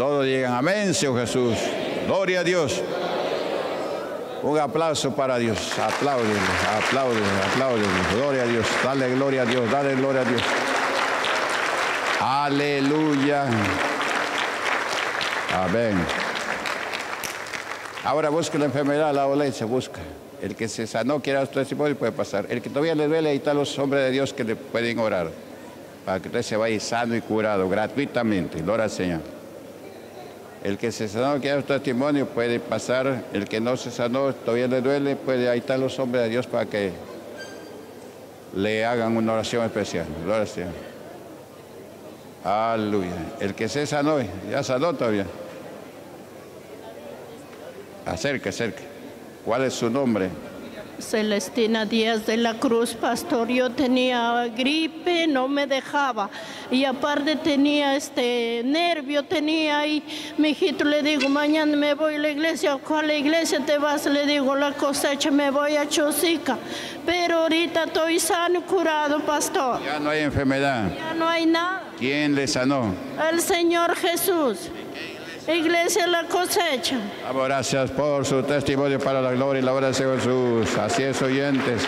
Todos digan amén, Señor Jesús. Gloria a Dios. Un aplauso para Dios. Apláudele, apláudele, apláudele. Gloria a Dios. Dale gloria a Dios, dale gloria a Dios. Aleluya. Amén. Ahora busca la enfermedad, la dolencia, busca. El que se sanó, quiera su testimonio, puede pasar. El que todavía le duele, ahí están los hombres de Dios que le pueden orar. Para que usted se vaya sano y curado, gratuitamente. Gloria al Señor. El que se sanó, quiera su testimonio, puede pasar. El que no se sanó, todavía le duele, puede, ahí están los hombres de Dios para que le hagan una oración especial. Gloria al Señor. Aleluya. El que se sanó, ya sanó todavía. Acerque, acerque. ¿Cuál es su nombre? Celestina Díaz de la Cruz, pastor. Yo tenía gripe, no me dejaba. Y aparte tenía nervio, tenía ahí. Mi hijito, le digo, mañana me voy a la iglesia. ¿Cuál iglesia te vas? Le digo, La Cosecha, me voy a Chosica. Pero ahorita estoy sano, curado, pastor. Ya no hay enfermedad. Ya no hay nada. ¿Quién le sanó? El Señor Jesús. Iglesia La Cosecha. Damos gracias por su testimonio para la gloria y la obra del Señor Jesús. Así es, oyentes.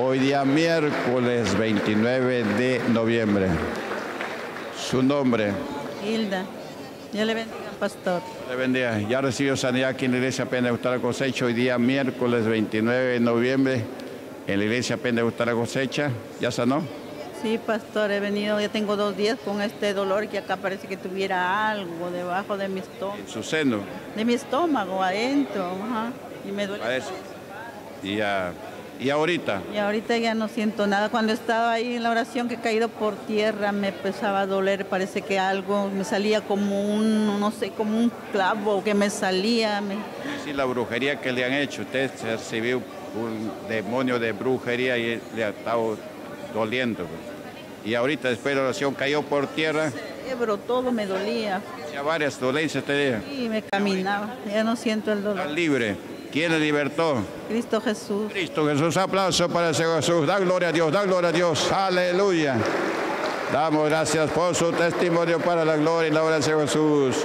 Hoy día miércoles 29 de noviembre. Su nombre. Hilda. Ya le bendiga, pastor. Le bendiga. Ya recibió sanidad aquí en la Iglesia Pentecostal La Cosecha. Hoy día miércoles 29 de noviembre en la Iglesia Pentecostal La Cosecha. ¿Ya sanó? Sí, pastor, he venido, ya tengo 2 días con este dolor que acá parece que tuviera algo debajo de mi estómago. ¿En su seno? De mi estómago, adentro, ajá, y me duele. Parece. ¿Y ahorita? Y ahorita ya no siento nada. Cuando estaba ahí en la oración que he caído por tierra, me empezaba a doler, parece que algo, me salía como un, no sé, como un clavo que me salía. Sí, la brujería que le han hecho, usted se recibió un demonio de brujería y le ha estado doliendo. Y ahorita después de la oración cayó por tierra. El cerebro, todo me dolía. Ya varias dolencias te dieron. Sí, me caminaba. Ya no siento el dolor. Está libre. ¿Quién le libertó? Cristo Jesús. Cristo Jesús. Aplauso para el Señor Jesús. Da gloria a Dios, da gloria a Dios. Aleluya. Damos gracias por su testimonio para la gloria y la obra del Señor Jesús.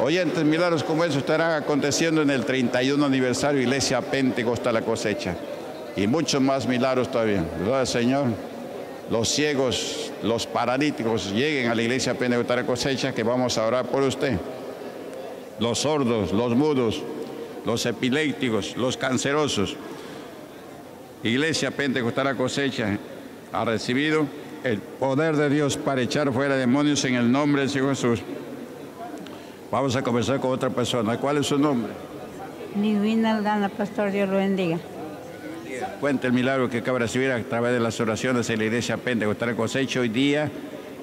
Oyentes, milagros como esos estarán aconteciendo en el 31 aniversario Iglesia Pentecostal La Cosecha. Y muchos más milagros todavía. Gloria al Señor. Los ciegos, los paralíticos lleguen a la Iglesia Pentecostal La Cosecha, que vamos a orar por usted. Los sordos, los mudos, los epilépticos, los cancerosos. Iglesia Pentecostal La Cosecha ha recibido el poder de Dios para echar fuera demonios en el nombre del Señor Jesús. Vamos a conversar con otra persona. ¿Cuál es su nombre? Nidwina Aldana, pastor, Dios lo bendiga. Cuenta el milagro que acaba de recibir a través de las oraciones en la Iglesia Pentecostal La Cosecha hoy día,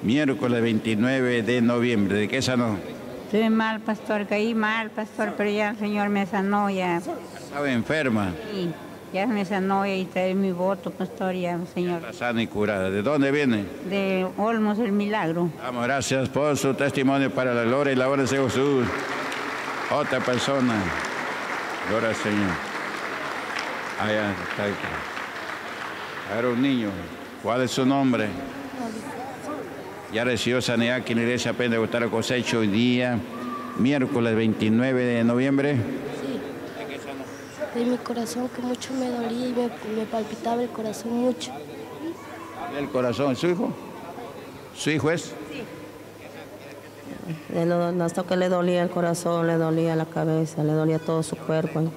miércoles 29 de noviembre. ¿De qué sanó? Estuve mal, pastor, caí mal, pastor, pero ya el Señor me sanó, ya. ¿Estaba enferma? Sí, ya me sanó, y trae mi voto, pastor, ya, Señor. Ya está sana y curada. ¿De dónde viene? De Olmos, el milagro. Damos gracias por su testimonio para la gloria y la obra de Jesús. Otra persona. Gloria al Señor. Allá está. Ahora un niño. ¿Cuál es su nombre? Ya recibió sanidad aquí en la Iglesia Pentecostal La Cosecha hoy día, miércoles 29 de noviembre. Sí. ¿De qué sanó? De mi corazón, que mucho me dolía y me palpitaba el corazón mucho. ¿El corazón? ¿Su hijo? ¿Su hijo es? Sí. Hasta que le dolía el corazón, le dolía la cabeza, le dolía todo su cuerpo.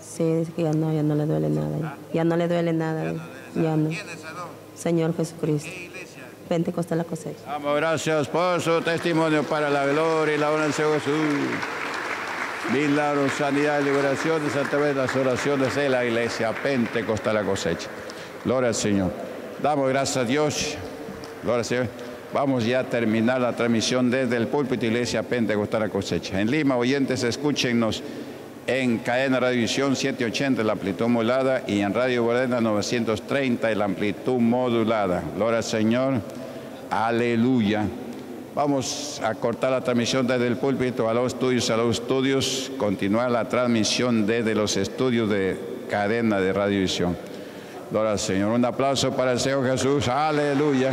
Sí, dice que ya no le duele nada. Ya no le duele nada. Ya no. Señor Jesucristo. Pentecostal La Cosecha. Damos gracias por su testimonio para la gloria y la honra del Señor Jesús. Milagros, sanidad y liberaciones a través de las oraciones de la Iglesia Pentecostal La Cosecha. Gloria al Señor. Damos gracias a Dios. Gloria al Señor. Vamos ya a terminar la transmisión desde el púlpito Iglesia Pentecostal La Cosecha. En Lima, oyentes, escúchennos en cadena de radiovisión 780 la amplitud modulada y en radio Guarena 930 la amplitud modulada. Gloria al Señor. Aleluya. Vamos a cortar la transmisión desde el púlpito a los estudios. Continuar la transmisión desde los estudios de cadena de radiovisión. Gloria al Señor. Un aplauso para el Señor Jesús. Aleluya.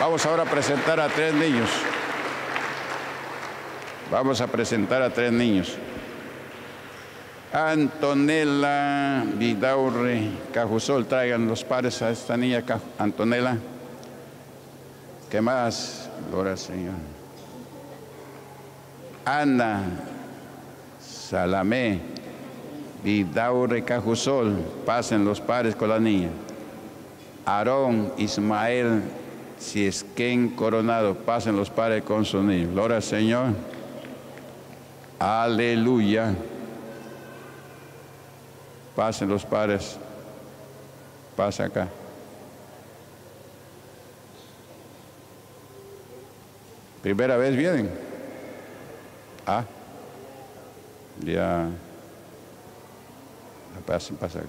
Vamos ahora a presentar a tres niños. Vamos a presentar a tres niños. Antonella Vidaurre Cajusol, traigan los padres a esta niña, Antonella. ¿Qué más? Gloria al Señor. Ana Salamé Vidaurre Cajusol, pasen los padres con la niña. Aarón Ismael Siesquén Coronado, pasen los padres con su niño. Gloria al Señor. Aleluya. Pasen los padres. Pasa acá. ¿Primera vez vienen? Ah. Ya. Pasen, pasa acá.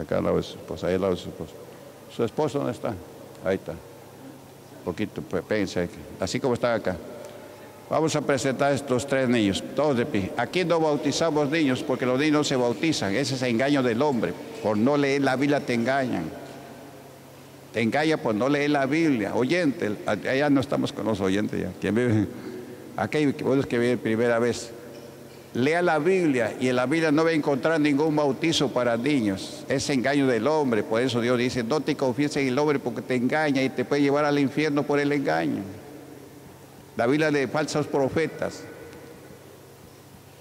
Acá al lado de su esposa. Ahí al lado de su esposa. ¿Su esposo dónde está? Ahí está. Un poquito, péguense. Así como están acá. Vamos a presentar a estos tres niños, todos de pie. Aquí no bautizamos niños porque los niños no se bautizan. Ese es el engaño del hombre. Por no leer la Biblia te engañan. Te engañan por no leer la Biblia. Oyente, allá no estamos con los oyentes ya. ¿Quién vive? Aquí hay unos que viven primera vez. Lea la Biblia y en la Biblia no va a encontrar ningún bautizo para niños. Es engaño del hombre. Por eso Dios dice, no te confíes en el hombre porque te engaña y te puede llevar al infierno por el engaño. La Biblia de falsos profetas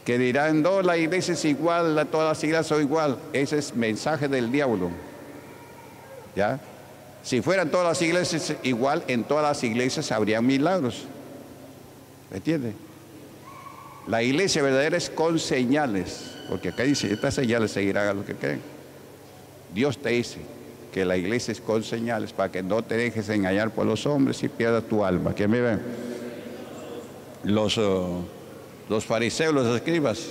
que dirán, no, la iglesia es igual, todas las iglesias son igual. Ese es mensaje del diablo. ¿Ya? Si fueran todas las iglesias igual, en todas las iglesias habrían milagros. ¿Me entiende? La iglesia verdadera es con señales, porque acá dice, estas señales seguirán a los que creen. Dios te dice que la iglesia es con señales para que no te dejes engañar por los hombres y pierdas tu alma. ¿Quién me ve? Los fariseos, los escribas,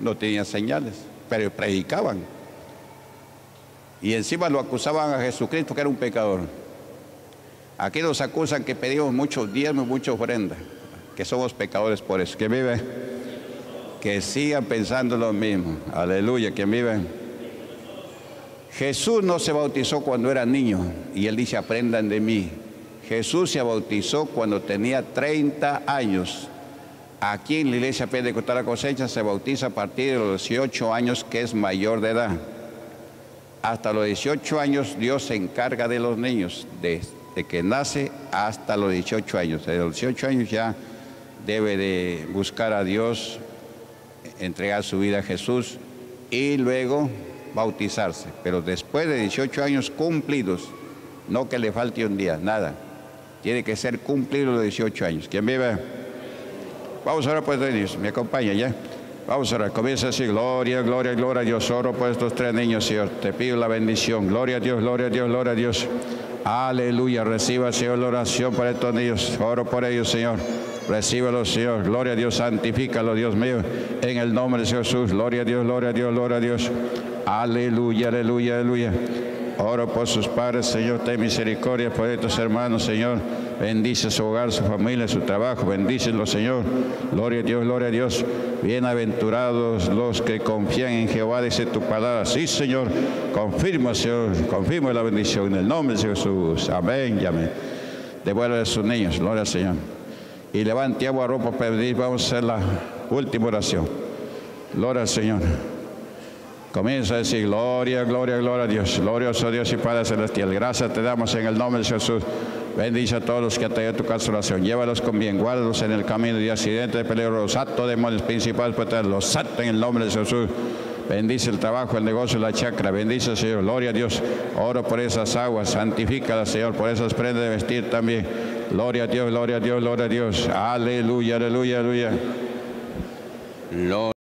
no tenían señales, pero predicaban. Y encima lo acusaban a Jesucristo, que era un pecador. Aquí nos acusan que pedimos muchos diezmos, muchas ofrendas, que somos pecadores por eso. ¿Quién vive? Que sigan pensando lo mismo. Aleluya, ¿quién vive? Jesús no se bautizó cuando era niño, y Él dice, aprendan de mí. Jesús se bautizó cuando tenía 30 años. Aquí en la Iglesia Pentecostal la Cosecha se bautiza a partir de los 18 años, que es mayor de edad. Hasta los 18 años Dios se encarga de los niños, desde que nace hasta los 18 años. Desde los 18 años ya debe de buscar a Dios, entregar su vida a Jesús y luego bautizarse. Pero después de 18 años cumplidos, no que le falte un día, nada. Tiene que ser cumplido los 18 años. ¿Quién vive? Vamos ahora por tres niños. ¿Me acompaña ya? Vamos ahora. Comienza así. Gloria, gloria, gloria a Dios. Oro por estos tres niños, Señor. Te pido la bendición. Gloria a Dios, gloria a Dios, gloria a Dios. Aleluya. Reciba, Señor, la oración para estos niños. Oro por ellos, Señor. Recíbalos, Señor. Gloria a Dios. Santifícalo, Dios mío. En el nombre de Jesús. Gloria a Dios, gloria a Dios, gloria a Dios. Aleluya, aleluya, aleluya. Oro por sus padres, Señor, ten misericordia por estos hermanos, Señor. Bendice su hogar, su familia, su trabajo. Bendícenlo, Señor. Gloria a Dios, gloria a Dios. Bienaventurados los que confían en Jehová, dice tu palabra. Sí, Señor. Confirma, Señor. Confirma la bendición en el nombre de Jesús. Amén y amén. Devuelve a sus niños. Gloria al Señor. Y levante agua, ropa, pedir. Vamos a hacer la última oración. Gloria al Señor. Comienza a decir, gloria, gloria, gloria a Dios. Glorioso Dios y Padre Celestial. Gracias te damos en el nombre de Jesús. Bendice a todos los que han traído tu casa oración. Llévalos con bien, guárdalos en el camino de accidentes peligrosos. Ato demonios principales, los santos en el nombre de Jesús. Bendice el trabajo, el negocio, la chacra. Bendice, Señor. Gloria a Dios. Oro por esas aguas. Santifícalas, Señor. Por esas prendas de vestir también. Gloria a Dios, gloria a Dios, gloria a Dios. Aleluya, aleluya, aleluya.